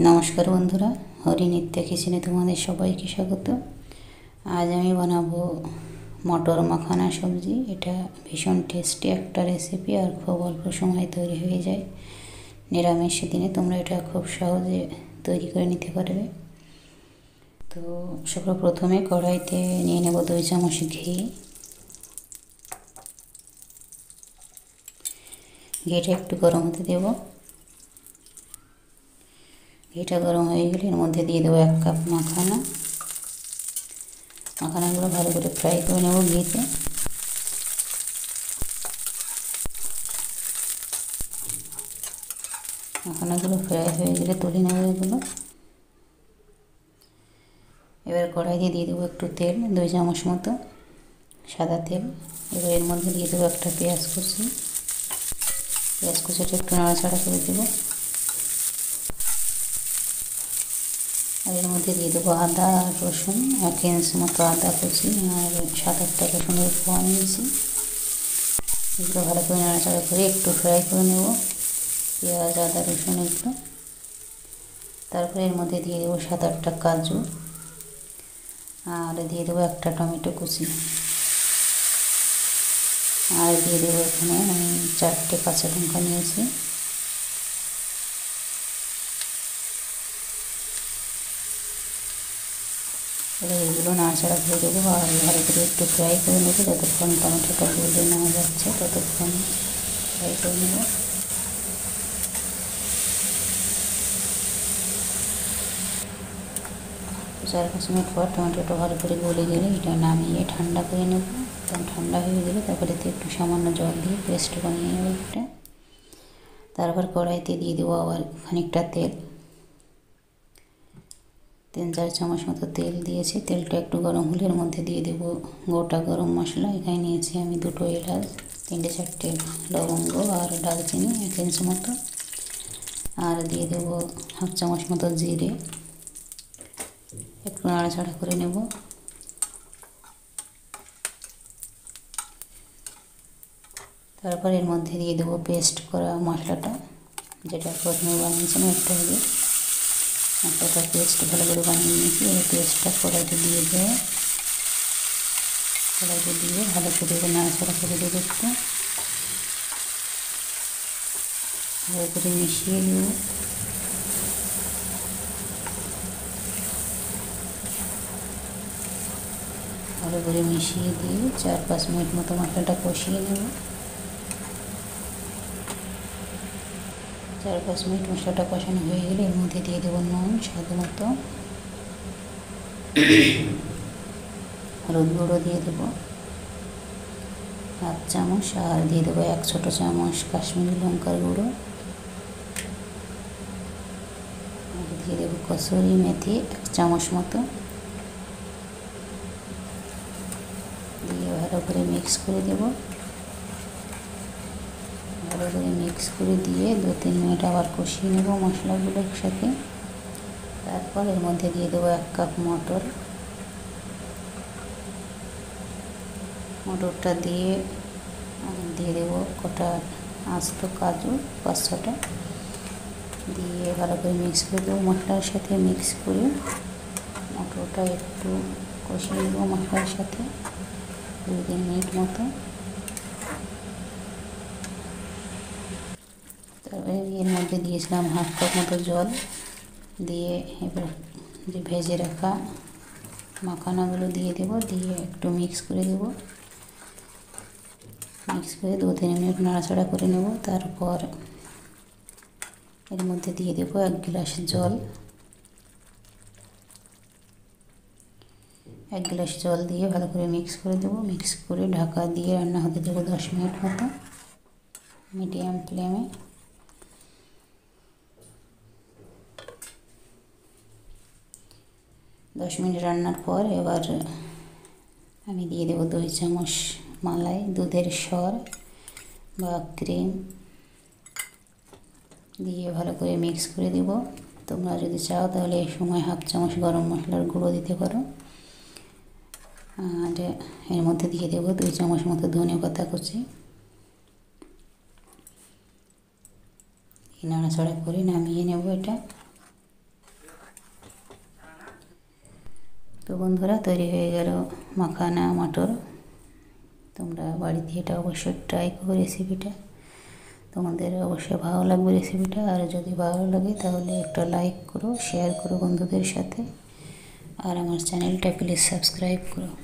नमस्कार बंधुरा हरिनित्य किचने तुम्हारे सबाइके स्वागत। आज आमी बनाबो मटर माखाना सब्जी। एटा भीषण टेस्टी एक रेसिपि और खूब अल्प समय तैरी हो जाए। निरामिष दिने तोमरा एटा खूब सहजे तैरी करे निते पारबे। तो सर्वप्रथमे कड़ाईते निये नेब 2 चामच घी। घीटा एकटू गरम होते देव। घीटा गरम हो गए मध्य दिए देव एक कप माखाना। माखानागुलो भालो करे फ्राई करे नेब घीते। माखानागुलो फ्राई हो गए तुले नेब एगुलो। एबार कड़ाई दिए देव एकटू तेल 2 चामच मतो सादा तेल। एबार एर मध्य दिए देव एकटा पेंयाज कुचि। पेंयाज कुचिटा एकटू नाड़ाचाड़ा करे देव। एर मध्य दिए देव आदा रसुन 1 इंच मतो आदा कुचि और 7-8टा रसुनेर कोয়া নিয়েছি। এগুলো ভালো করে নাড়াচাড়া করে একটু ফ্রাই করে নেব পেঁয়াজ আদা রসুন এগুলো। তারপরে এর মধ্যে দিয়ে দেব 7-8টা কাজু और दिए देव एक टमेटो कुचि और दिए देव एखाने 4टে কাঁচা লঙ্কা নিয়েছি। এগুলো নাড়াচাড়া করে দেব আর ভালো করে একটু ফ্রাই করে নেব যতক্ষণ টমেটোটা গলে না যাচ্ছে ততক্ষণ ফ্রাই করে নেব। चार 5 मिनट पर टमेटो भालो करे गले गेले एटा नामिये ठंडा करे नेब। ठंडा हो गेले तारपरे एकटू सामान्य जल दिए पेस्ट बनिये नेब एटा। तारपर कड़ाईते दिए देब आबार खानिकटा तेल। 3-4 चामच मतो तेल दिएछि। तेलटा एकटू गरम होले एर मध्य दिए देब गोटा गरम मसला। एखाने निएछि आमि 2টো এলাচ 3-4টে लवंग और दालचिनी 1 इंच मतो। और दिए देब 1/2 চামচ মতো জিরে। একটু নাড়াচাড়া করে নেব। তারপর এর মধ্যে দিয়ে দেব পেস্ট করা মশলাটা যেটা প্রথমে বানিয়েছিলাম। একটা পেস্ট ভালো করে বানিয়ে নিয়েছি। এই পেস্টটা কড়াইতে দিয়ে দেব। কড়াইতে দিয়ে ভালো করে নাড়াচাড়া করে দেব। একটু ভালো করে মিশিয়ে নেব। ভালো করে মিশিয়ে দিয়ে 4-5 মিনিট মতো মশলাটা কষিয়ে নেব। 4-5 মিনিট মশলাটা কষানো হয়ে গেলে এর মধ্যে দিয়ে দেব নুন স্বাদমত। হলুদ গুঁড়ো দিয়ে দেব 1 চামচ। আর দিয়ে দেব 1 ছোট চামচ কাশ্মীরি লঙ্কার গুঁড়ো। দিয়ে দেব কসুরি মেথি 1 চামচ মতো। ভালো করে মিক্স করে দেব। ভালো করে মিক্স করে দিয়ে 2-3 মিনিট আবার কষিয়ে নেব মশলাগুলো একসাথে। তারপর এর মধ্যে দিয়ে দেব 1 কাপ মটর। মটরটা দিয়ে দেব কটা আস্ত কাজু 5-6টা। দিয়ে ভালো করে মিক্স করে দেব মশলার সাথে। মিক্স করে মটরটা একটু কষিয়ে নেব মশলার সাথে 2-3 মিনিট মতো। তারপরে এর মধ্যে দিয়েছিলাম 1/2 কাপ মতো জল। দিয়ে এবার যে ভেজে রাখা মাখানাগুলো দিয়ে দেব। দিয়ে একটু মিক্স করে দেব। মিক্স করে 2-3 মিনিট নাড়াচাড়া করে নেব। তারপর এর মধ্যে দিয়ে দেব 1 গ্লাস জল। 1 গ্लास জল দিয়ে ভালো করে মিক্স করে দেব। মিক্স করে ঢাকা দিয়ে রান্না হতে দেব 10 মিনিট মতো মিডিয়াম ফ্লেমে। 10 মিনিট রান্নার পর এবার আমি দিয়ে দেব 2 চামচ মালাই দুধের সর বা ক্রিম। দিয়ে ভালো করে মিক্স করে দেব। তোমরা যদি চাও তাহলে এই সময় 1/2 চামচ গরম মশলার গুঁড়ো দিতে পারো। আর এর মধ্যে দিয়ে দেব 2 চামচ মতো ধনেপাতা কুচি। নাড়াচাড়া করে নামিয়ে নেব। এটা तो बंधुरा तैरी हो गेलो माखाना मटर। তোমরা বাড়িতে এটা অবশ্যই ট্রাই করো রেসিপিটা, তোমাদের অবশ্যই ভালো লাগবে রেসিপিটা। আর যদি ভালো লাগে তাহলে একটা লাইক করো, শেয়ার করো বন্ধুদের সাথে, আর আমার চ্যানেলটা প্লিজ সাবস্ক্রাইব করো।